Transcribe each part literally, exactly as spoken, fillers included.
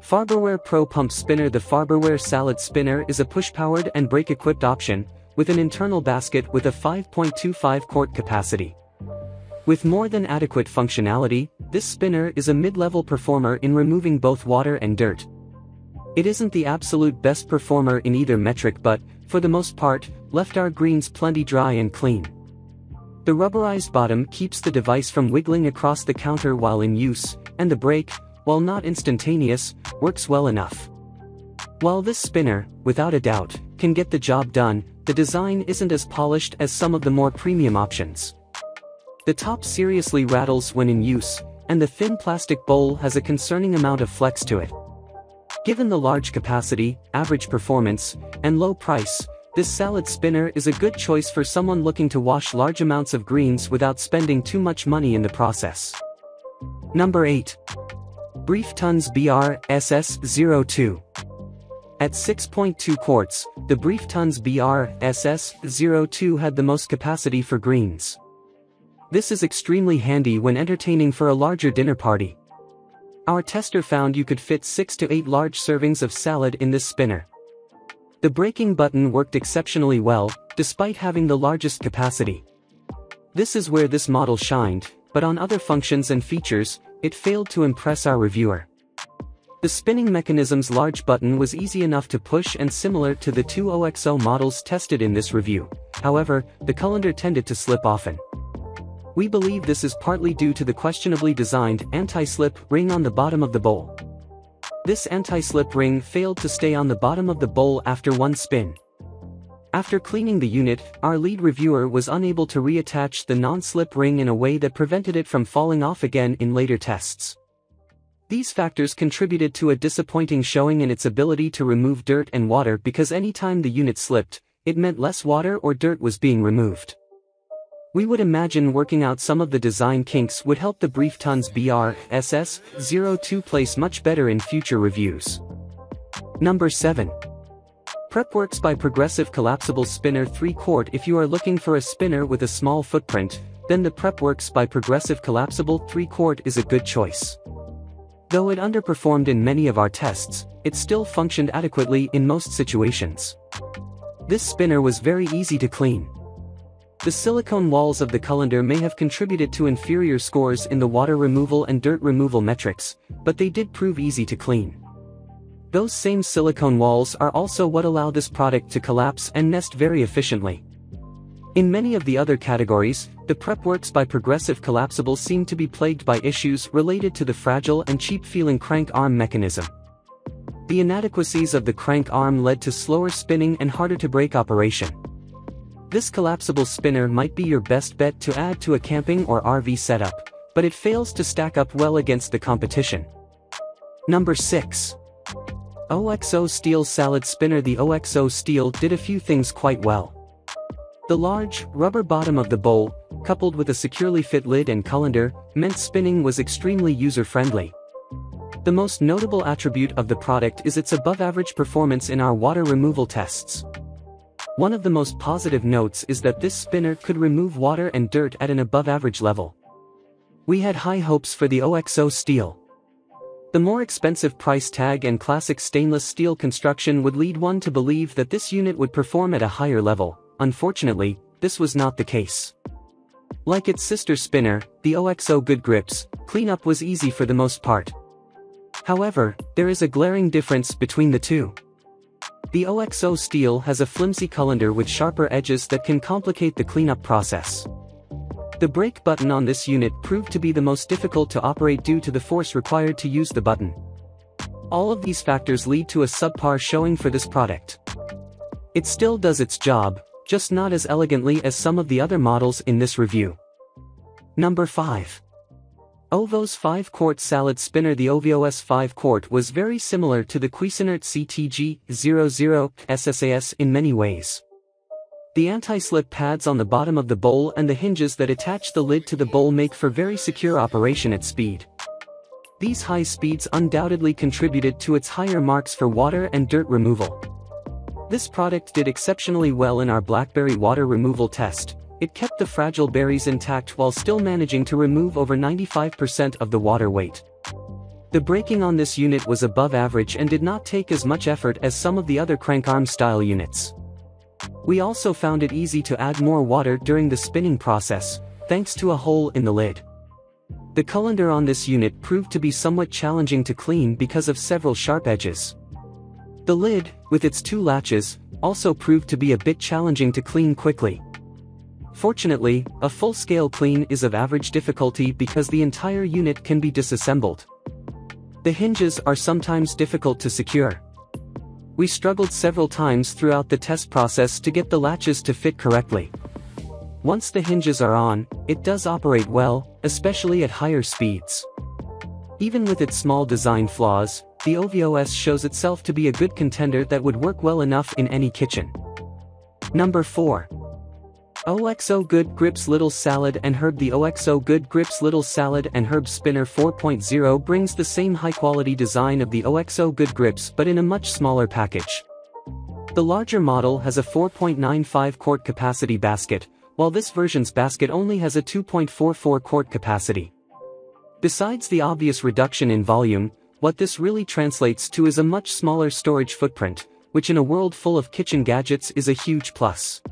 Farberware Pro Pump Spinner. The Farberware Salad Spinner is a push-powered and brake-equipped option, with an internal basket with a five point two five quart capacity. With more than adequate functionality, this spinner is a mid-level performer in removing both water and dirt. It isn't the absolute best performer in either metric but, for the most part, left our greens plenty dry and clean. The rubberized bottom keeps the device from wiggling across the counter while in use, and the brake, while not instantaneous, works well enough. While this spinner, without a doubt, can get the job done, the design isn't as polished as some of the more premium options. The top seriously rattles when in use, and the thin plastic bowl has a concerning amount of flex to it. Given the large capacity, average performance, and low price, this salad spinner is a good choice for someone looking to wash large amounts of greens without spending too much money in the process. Number eight. Brieftons B R S S zero two. At six point two quarts, the Brieftons B R S S zero two had the most capacity for greens. This is extremely handy when entertaining for a larger dinner party. Our tester found you could fit six to eight large servings of salad in this spinner. The braking button worked exceptionally well, despite having the largest capacity. This is where this model shined, but on other functions and features, it failed to impress our reviewer. The spinning mechanism's large button was easy enough to push and similar to the two O X O models tested in this review. However, the colander tended to slip often. We believe this is partly due to the questionably designed anti-slip ring on the bottom of the bowl. This anti-slip ring failed to stay on the bottom of the bowl after one spin. After cleaning the unit, our lead reviewer was unable to reattach the non-slip ring in a way that prevented it from falling off again in later tests. These factors contributed to a disappointing showing in its ability to remove dirt and water because any time the unit slipped, it meant less water or dirt was being removed. We would imagine working out some of the design kinks would help the Brieftons B R S S zero two place much better in future reviews. Number seven. PrepWorks by Progressive Collapsible Spinner three quart. If you are looking for a spinner with a small footprint, then the PrepWorks by Progressive Collapsible three quart is a good choice. Though it underperformed in many of our tests, it still functioned adequately in most situations. This spinner was very easy to clean. The silicone walls of the colander may have contributed to inferior scores in the water removal and dirt removal metrics, but they did prove easy to clean. Those same silicone walls are also what allow this product to collapse and nest very efficiently. In many of the other categories, the PrepWorks by Progressive Collapsible seem to be plagued by issues related to the fragile and cheap-feeling crank arm mechanism. The inadequacies of the crank arm led to slower spinning and harder-to-break operation. This collapsible spinner might be your best bet to add to a camping or R V setup, but it fails to stack up well against the competition. Number six. O X O Steel Salad Spinner. The O X O Steel did a few things quite well. The large, rubber bottom of the bowl, coupled with a securely fit lid and colander, meant spinning was extremely user-friendly. The most notable attribute of the product is its above-average performance in our water removal tests. One of the most positive notes is that this spinner could remove water and dirt at an above-average level. We had high hopes for the O X O Steel. The more expensive price tag and classic stainless steel construction would lead one to believe that this unit would perform at a higher level. Unfortunately, this was not the case. Like its sister spinner, the O X O Good Grips, cleanup was easy for the most part. However, there is a glaring difference between the two. The O X O Steel has a flimsy colander with sharper edges that can complicate the cleanup process. The brake button on this unit proved to be the most difficult to operate due to the force required to use the button. All of these factors lead to a subpar showing for this product. It still does its job, just not as elegantly as some of the other models in this review. Number five. Ovo's five quart Salad Spinner. The Ovo's five quart was very similar to the Cuisinart C T G zero zero S S A S in many ways. The anti-slip pads on the bottom of the bowl and the hinges that attach the lid to the bowl make for very secure operation at speed. These high speeds undoubtedly contributed to its higher marks for water and dirt removal. This product did exceptionally well in our blackberry water removal test. It kept the fragile berries intact while still managing to remove over ninety-five percent of the water weight. The braking on this unit was above average and did not take as much effort as some of the other crankarm style units. We also found it easy to add more water during the spinning process, thanks to a hole in the lid. The colander on this unit proved to be somewhat challenging to clean because of several sharp edges. The lid, with its two latches, also proved to be a bit challenging to clean quickly. Fortunately, a full-scale clean is of average difficulty because the entire unit can be disassembled. The hinges are sometimes difficult to secure. We struggled several times throughout the test process to get the latches to fit correctly. Once the hinges are on, it does operate well, especially at higher speeds. Even with its small design flaws, the O V O S shows itself to be a good contender that would work well enough in any kitchen. Number four. O X O Good Grips Little Salad and Herb. The O X O Good Grips Little Salad and Herb Spinner four point oh brings the same high-quality design of the O X O Good Grips but in a much smaller package. The larger model has a four point nine five quart capacity basket, while this version's basket only has a two point four four quart capacity. Besides the obvious reduction in volume, what this really translates to is a much smaller storage footprint, which in a world full of kitchen gadgets is a huge plus.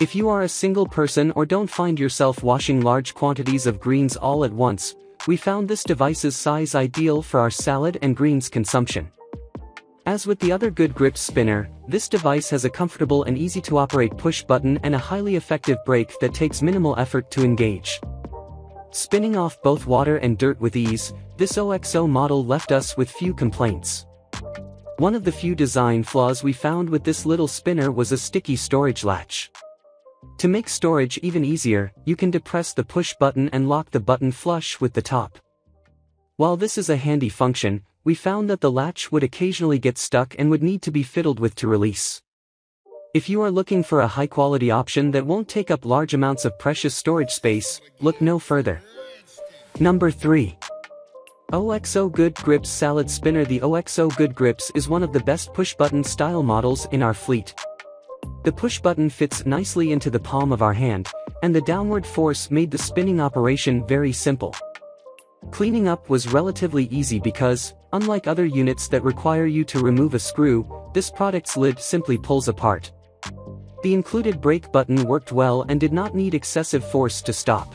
If you are a single person or don't find yourself washing large quantities of greens all at once, we found this device's size ideal for our salad and greens consumption. As with the other Good Grips spinner, this device has a comfortable and easy-to-operate push button and a highly effective brake that takes minimal effort to engage. Spinning off both water and dirt with ease, this O X O model left us with few complaints. One of the few design flaws we found with this little spinner was a sticky storage latch. To make storage even easier, you can depress the push button and lock the button flush with the top. While this is a handy function, we found that the latch would occasionally get stuck and would need to be fiddled with to release. If you are looking for a high-quality option that won't take up large amounts of precious storage space, look no further. Number three. O X O Good Grips Salad Spinner. The O X O Good Grips is one of the best push-button style models in our fleet. The push button fits nicely into the palm of our hand, and the downward force made the spinning operation very simple. Cleaning up was relatively easy because, unlike other units that require you to remove a screw, this product's lid simply pulls apart. The included brake button worked well and did not need excessive force to stop.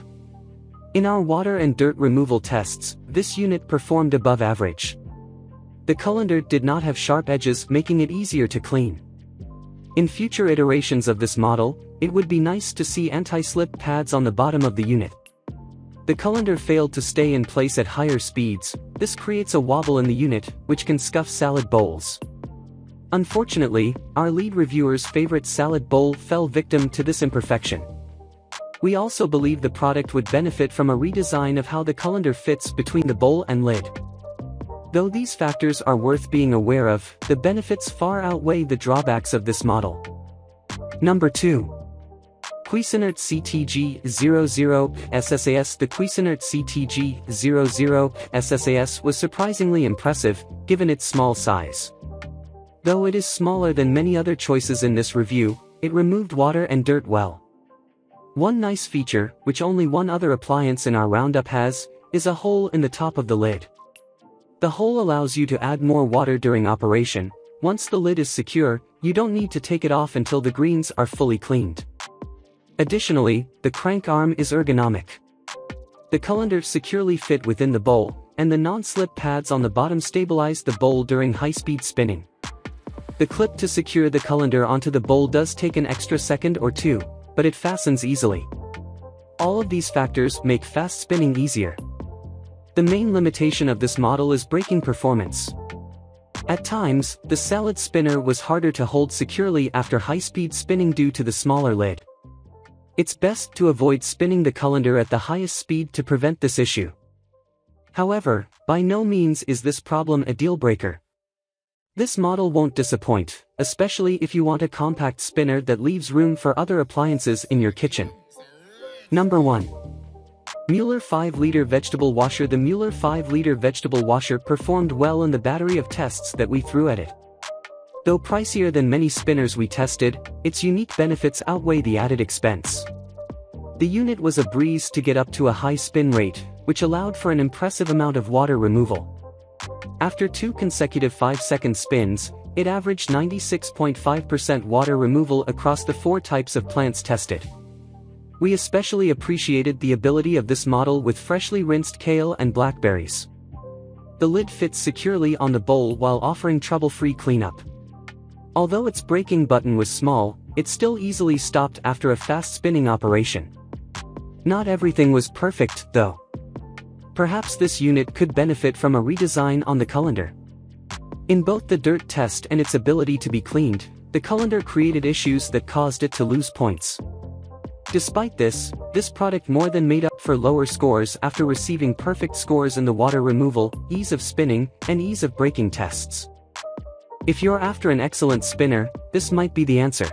In our water and dirt removal tests, this unit performed above average. The colander did not have sharp edges, making it easier to clean. In future iterations of this model, it would be nice to see anti-slip pads on the bottom of the unit. The colander failed to stay in place at higher speeds. This creates a wobble in the unit, which can scuff salad bowls. Unfortunately, our lead reviewer's favorite salad bowl fell victim to this imperfection. We also believe the product would benefit from a redesign of how the colander fits between the bowl and lid. Though these factors are worth being aware of, the benefits far outweigh the drawbacks of this model. Number two. Cuisinart C T G zero zero S S A S. The Cuisinart C T G zero zero S S A S was surprisingly impressive, given its small size. Though it is smaller than many other choices in this review, it removed water and dirt well. One nice feature, which only one other appliance in our roundup has, is a hole in the top of the lid. The hole allows you to add more water during operation. Once the lid is secure, you don't need to take it off until the greens are fully cleaned. Additionally, the crank arm is ergonomic. The colander securely fit within the bowl, and the non-slip pads on the bottom stabilize the bowl during high-speed spinning. The clip to secure the colander onto the bowl does take an extra second or two, but it fastens easily. All of these factors make fast spinning easier. The main limitation of this model is braking performance. At times, the salad spinner was harder to hold securely after high-speed spinning due to the smaller lid. It's best to avoid spinning the colander at the highest speed to prevent this issue. However, by no means is this problem a deal breaker. This model won't disappoint, especially if you want a compact spinner that leaves room for other appliances in your kitchen. Number one. Mueller five liter Vegetable Washer. The Mueller five liter Vegetable Washer performed well in the battery of tests that we threw at it. Though pricier than many spinners we tested, its unique benefits outweigh the added expense. The unit was a breeze to get up to a high spin rate, which allowed for an impressive amount of water removal. After two consecutive five second spins, it averaged ninety-six point five percent water removal across the four types of plants tested. We especially appreciated the ability of this model with freshly rinsed kale and blackberries. The lid fits securely on the bowl while offering trouble-free cleanup. Although its braking button was small, it still easily stopped after a fast spinning operation. Not everything was perfect, though. Perhaps this unit could benefit from a redesign on the colander. In both the dirt test and its ability to be cleaned, the colander created issues that caused it to lose points. Despite this, this product more than made up for lower scores after receiving perfect scores in the water removal, ease of spinning, and ease of braking tests. If you're after an excellent spinner, this might be the answer.